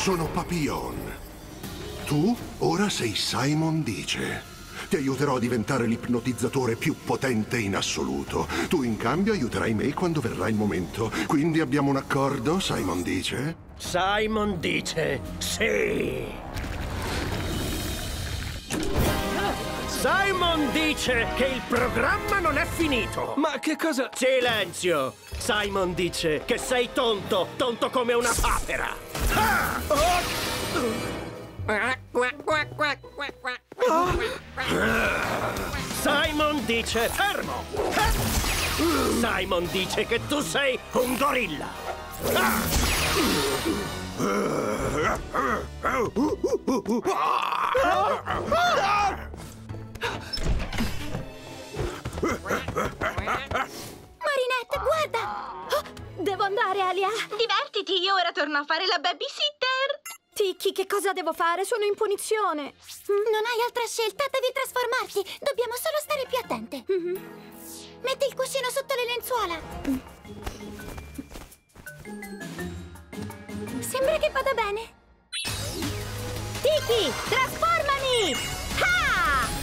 Sono Papillon. Tu ora sei Simon dice. Ti aiuterò a diventare l'ipnotizzatore più potente in assoluto. Tu in cambio aiuterai me quando verrà il momento. Quindi abbiamo un accordo, Simon dice? Simon dice sì! Simon dice che il programma non è finito! Ma che cosa... Silenzio! Simon dice che sei tonto, tonto come una papera! Ah! Oh! Simon dice fermo! Simon dice che tu sei un gorilla! Marinette, guarda! Oh, devo andare, Alia! Divertiti, io ora torno a fare la babysitter! Tiki, che cosa devo fare? Sono in punizione. Non hai altra scelta, devi trasformarti. Dobbiamo solo stare più attente. Metti il cuscino sotto le lenzuola. Sembra che vada bene. Tiki, trasformami! Ha!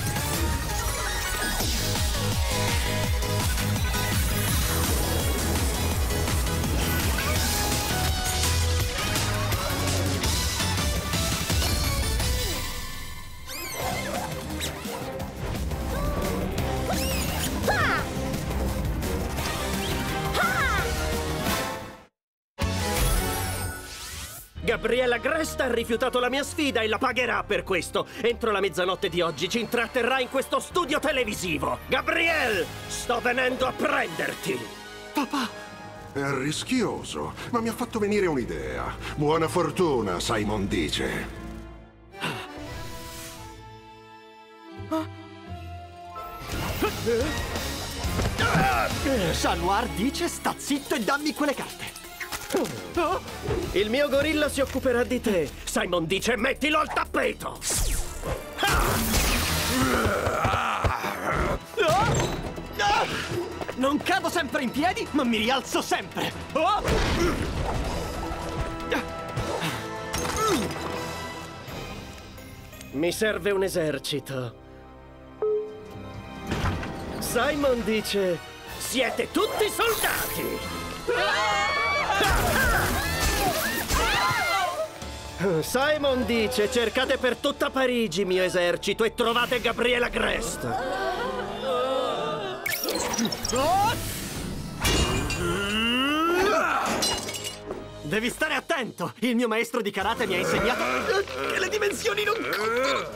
Gabriel Agreste ha rifiutato la mia sfida e la pagherà per questo. Entro la mezzanotte di oggi ci intratterrà in questo studio televisivo. Gabriel, sto venendo a prenderti. Papà. È rischioso, ma mi ha fatto venire un'idea. Buona fortuna, Simon dice. Chat Noir dice sta zitto e dammi quelle carte. Oh. Il mio gorilla si occuperà di te. Simon dice mettilo al tappeto. Non cado sempre in piedi, ma mi rialzo sempre. Mi serve un esercito. Simon dice siete tutti soldati. Simon dice cercate per tutta Parigi mio esercito e trovate Gabriel Agreste. Devi stare attento, il mio maestro di karate mi ha insegnato che le dimensioni non contano.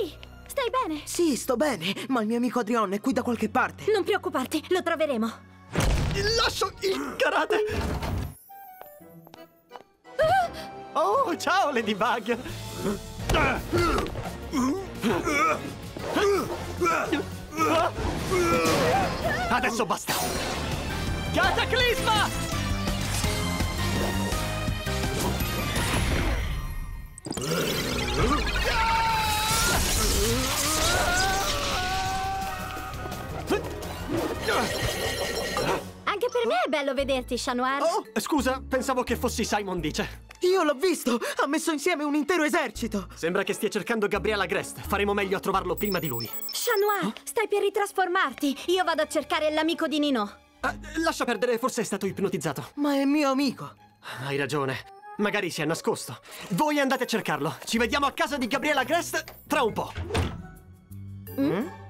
Ehi! Stai bene? Sì, sto bene, ma il mio amico Adrien è qui da qualche parte. Non preoccuparti, lo troveremo. Lascio il karate! Oh, ciao Ladybug! Adesso basta! Cataclisma! Anche per me è bello vederti, Chat Noir. Oh, scusa, pensavo che fossi Simon dice. Io l'ho visto, ha messo insieme un intero esercito. Sembra che stia cercando Gabriel Agreste, faremo meglio a trovarlo prima di lui. Chat Noir, stai per ritrasformarti, io vado a cercare l'amico di Nino. Lascia perdere, forse è stato ipnotizzato. Ma è mio amico. Hai ragione, magari si è nascosto. Voi andate a cercarlo, ci vediamo a casa di Gabriel Agreste tra un po'.